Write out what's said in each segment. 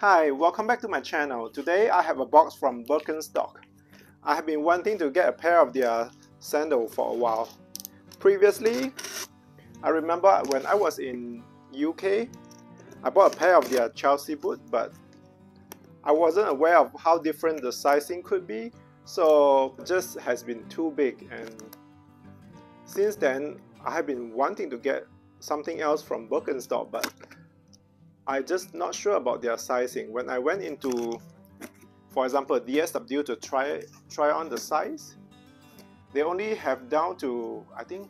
Hi, welcome back to my channel. Today I have a box from Birkenstock. I have been wanting to get a pair of their sandals for a while. Previously, I remember when I was in UK, I bought a pair of their Chelsea boot, but I wasn't aware of how different the sizing could be, so it just has been too big. And since then, I have been wanting to get something else from Birkenstock, but I'm just not sure about their sizing. When I went into, for example, DSW to try on the size, they only have down to, I think,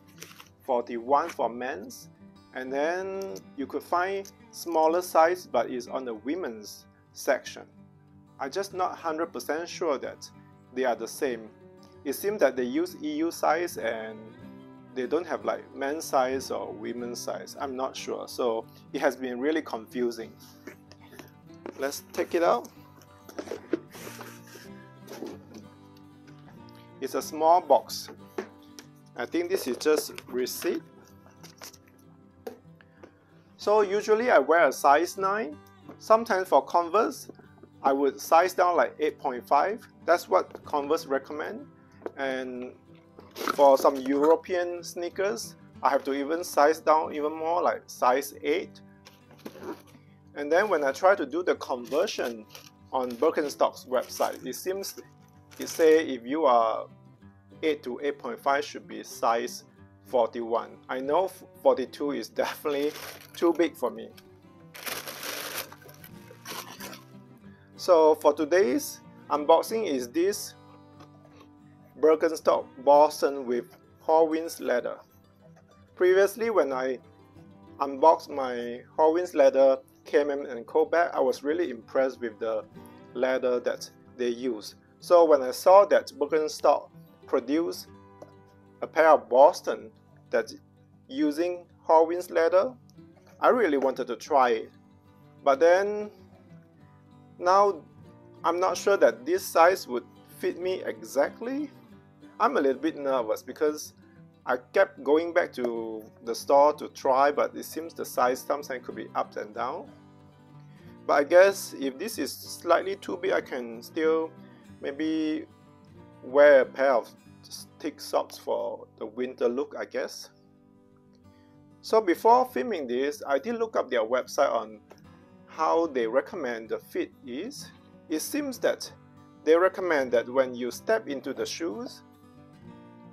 41 for men's, and then you could find smaller size, but it's on the women's section. I'm just not 100% sure that they are the same. It seems that they use EU size and they don't have like men's size or women's size. I'm not sure, so it has been really confusing. Let's take it out. It's a small box. I think this is just receipt. So usually I wear a size 9. Sometimes for Converse, I would size down like 8.5. That's what Converse recommend. And for some European sneakers, I have to even size down even more, like size 8. And then when I try to do the conversion on Birkenstock's website, it seems it say if you are 8 to 8.5 should be size 41. I know 42 is definitely too big for me. So for today's unboxing is this Birkenstock Boston with Horween's leather. Previously, when I unboxed my Horween's leather KM&Co bag, I was really impressed with the leather that they use. So when I saw that Birkenstock produced a pair of Boston that's using Horween's leather, I really wanted to try it. But then, now I'm not sure that this size would fit me exactly. I'm a little bit nervous because I kept going back to the store to try, but it seems the size sometimes could be up and down. But I guess if this is slightly too big, I can still maybe wear a pair of thick socks for the winter look, I guess. So before filming this, I did look up their website on how they recommend the fit is. It seems that they recommend that when you step into the shoes,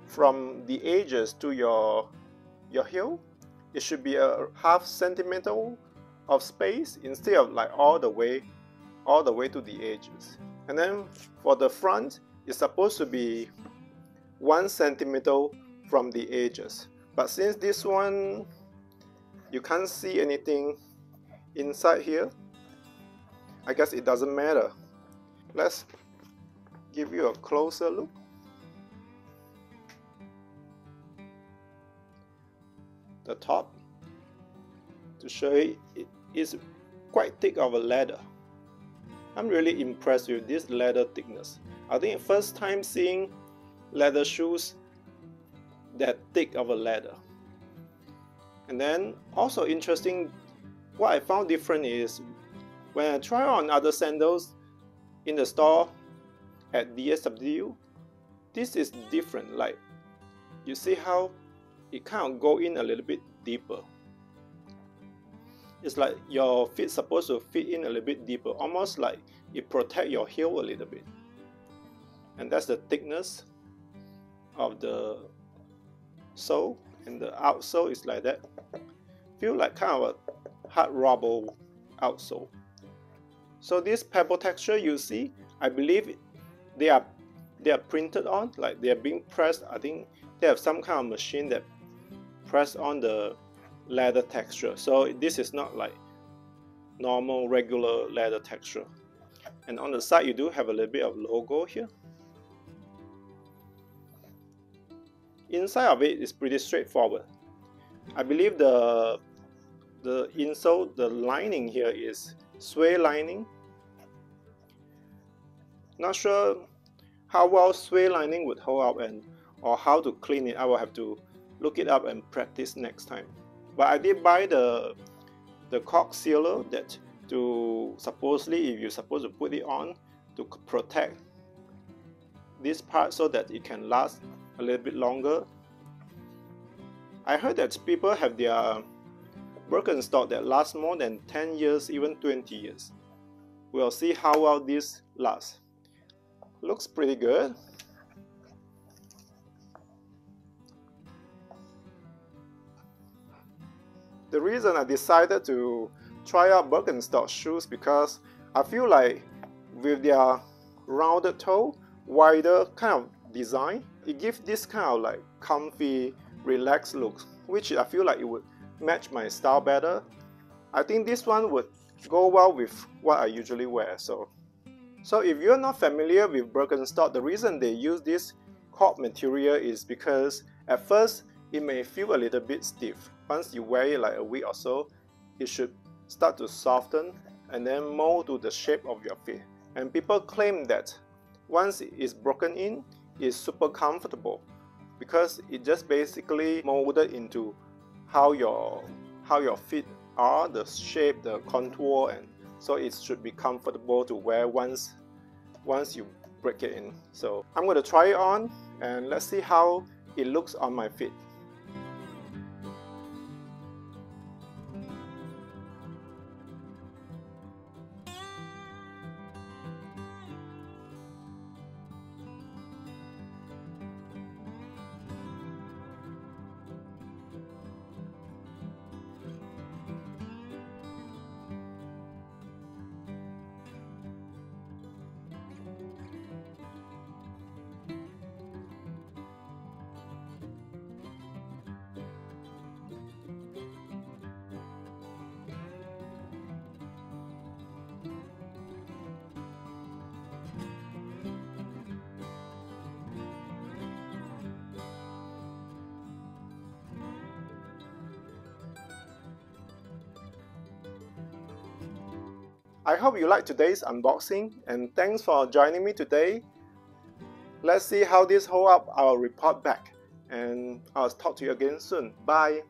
from the edges to your heel, it should be a ½ centimeter of space instead of like all the way to the edges. And then for the front, it's supposed to be 1 centimeter from the edges. But since this one, you can't see anything inside here, I guess it doesn't matter. Let's give you a closer look. The top, to show you, it is quite thick of a leather. I'm really impressed with this leather thickness. I think first time seeing leather shoes that thick of a leather. And then also interesting, what I found different is when I try on other sandals in the store at DSW, this is different. Like you see how it kind of go in a little bit deeper. It's like your feet supposed to fit in a little bit deeper, almost like it protect your heel a little bit. And that's the thickness of the sole, and the outsole is like that. Feel like kind of a hard rubber outsole. So this pebble texture you see, I believe they are printed on, like they are being pressed. I think they have some kind of machine that press on the leather texture. So this is not like normal, regular leather texture. And on the side, you do have a little bit of logo here. Inside of it is pretty straightforward. I believe the insole, the lining here is suede lining. Not sure how well suede lining would hold up and or how to clean it. I will have to look it up and practice next time. But I did buy the cork sealer that to supposedly, if you're supposed to put it on to protect this part so that it can last a little bit longer. I heard that people have their Birkenstock that lasts more than 10 years, even 20 years. We'll see how well this lasts. Looks pretty good. The reason I decided to try out Birkenstock shoes because I feel like with their rounded toe, wider kind of design, it gives this kind of like comfy, relaxed look, which I feel like it would match my style better. I think this one would go well with what I usually wear. So if you're not familiar with Birkenstock, the reason they use this cork material is because at first it may feel a little bit stiff. Once you wear it like a week or so, it should start to soften and then mold to the shape of your feet. And people claim that once it is broken in, it's super comfortable because it just basically molded into how your feet are, the shape, the contour, and so it should be comfortable to wear once you break it in. So I'm going to try it on and let's see how it looks on my feet. I hope you liked today's unboxing and thanks for joining me today. Let's see how this holds up. I'll report back and I'll talk to you again soon. Bye!